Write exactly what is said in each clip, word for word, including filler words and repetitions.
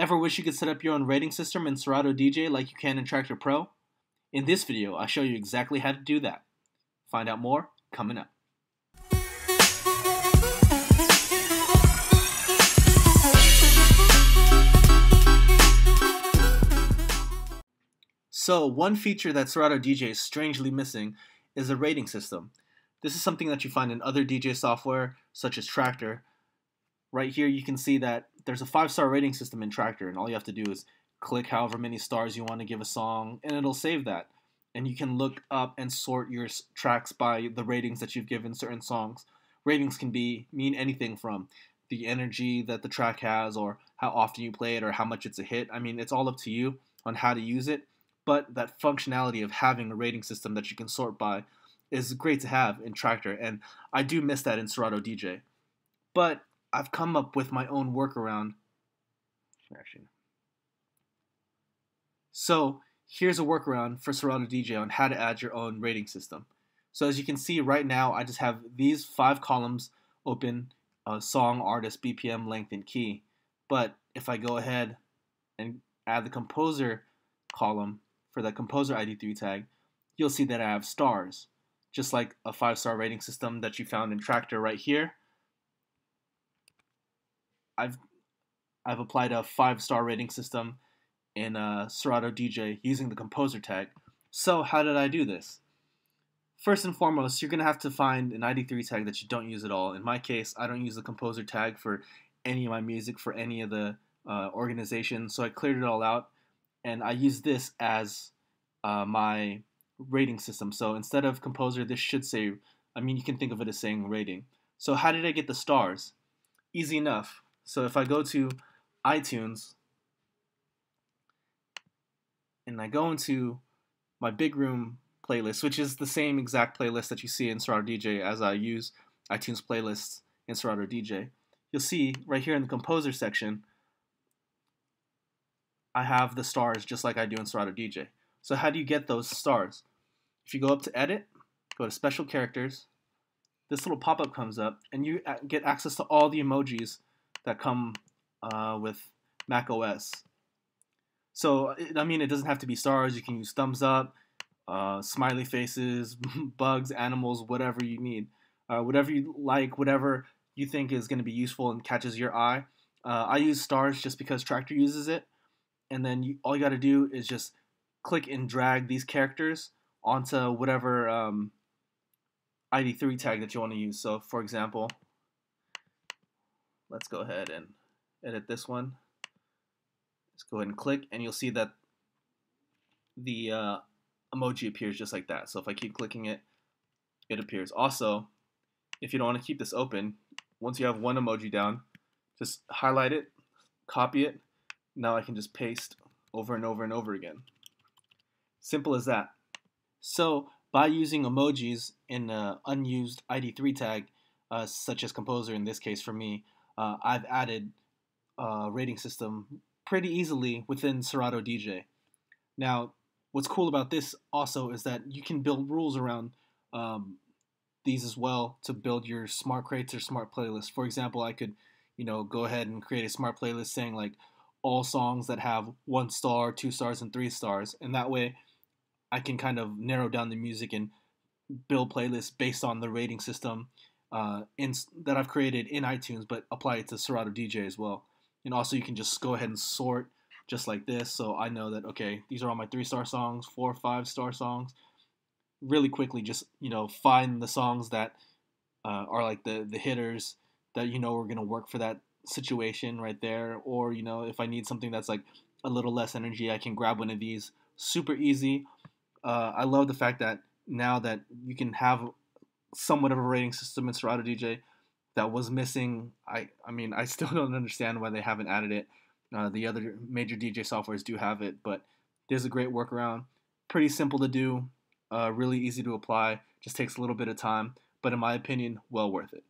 Ever wish you could set up your own rating system in Serato D J like you can in Traktor Pro? In this video, I show you exactly how to do that. Find out more coming up. So one feature that Serato D J is strangely missing is a rating system. This is something that you find in other D J software such as Traktor. Right here you can see that there's a five-star rating system in Traktor, and all you have to do is click however many stars you want to give a song and it'll save that. And you can look up and sort your tracks by the ratings that you've given certain songs. Ratings can be mean anything from the energy that the track has, or how often you play it, or how much it's a hit. I mean, it's all up to you on how to use it, but that functionality of having a rating system that you can sort by is great to have in Traktor, and I do miss that in Serato D J. But I've come up with my own workaround. Actually. So here's a workaround for Serato D J on how to add your own rating system. So as you can see right now, I just have these five columns open: uh, song, artist, B P M, length, and key. But if I go ahead and add the composer column for the composer I D three tag, you'll see that I have stars, just like a five-star rating system that you found in Traktor right here. I've, I've applied a five-star rating system in uh, Serato D J using the composer tag. So how did I do this? First and foremost, you're going to have to find an I D three tag that you don't use at all. In my case, I don't use the composer tag for any of my music, for any of the uh, organizations, so I cleared it all out, and I use this as uh, my rating system. So instead of composer, this should say, I mean, you can think of it as saying rating. So how did I get the stars? Easy enough. So if I go to iTunes and I go into my Big Room playlist, which is the same exact playlist that you see in Serato D J as I use iTunes playlists in Serato D J, you'll see right here in the composer section I have the stars just like I do in Serato D J. So how do you get those stars? If you go up to Edit, go to Special Characters, this little pop-up comes up and you get access to all the emojis that come uh, with macOS. So, I mean, it doesn't have to be stars. You can use thumbs up, uh, smiley faces, bugs, animals, whatever you need. Uh, whatever you like, whatever you think is going to be useful and catches your eye. Uh, I use stars just because Traktor uses it. And then you, all you got to do is just click and drag these characters onto whatever um, I D three tag that you want to use. So, for example, let's go ahead and edit this one. Let's go ahead and click, and you'll see that the uh, emoji appears just like that. So if I keep clicking it, it appears. Also, if you don't want to keep this open, once you have one emoji down, just highlight it, copy it. Now I can just paste over and over and over again. Simple as that. So by using emojis in an unused I D three tag, uh, such as composer in this case for me, Uh, I've added a uh, rating system pretty easily within Serato D J. Now, what's cool about this also is that you can build rules around um, these as well to build your smart crates or smart playlists. For example, I could, you know, go ahead and create a smart playlist saying like all songs that have one star, two stars, and three stars, and that way I can kind of narrow down the music and build playlists based on the rating system Uh, in, that I've created in iTunes, but apply it to Serato D J as well. And also you can just go ahead and sort just like this, so I know that, okay, these are all my three-star songs, four, five-star songs. Really quickly just, you know, find the songs that uh, are like the, the hitters that you know are going to work for that situation right there. Or, you know, if I need something that's like a little less energy, I can grab one of these. Super easy. Uh, I love the fact that now that you can have somewhat of a rating system in Serato D J that was missing. I I mean, I still don't understand why they haven't added it. Uh, the other major D J softwares do have it, but there's a great workaround. Pretty simple to do, uh, really easy to apply, just takes a little bit of time, but in my opinion, well worth it.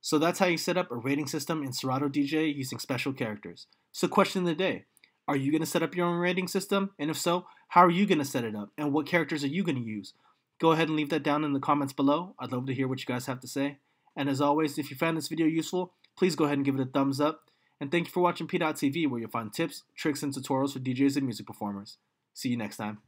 So that's how you set up a rating system in Serato D J using special characters. So question of the day, are you going to set up your own rating system? And if so, how are you going to set it up? And what characters are you going to use? Go ahead and leave that down in the comments below. I'd love to hear what you guys have to say. And as always, if you found this video useful, please go ahead and give it a thumbs up. And thank you for watching PDot T V, where you'll find tips, tricks, and tutorials for D Js and music performers. See you next time.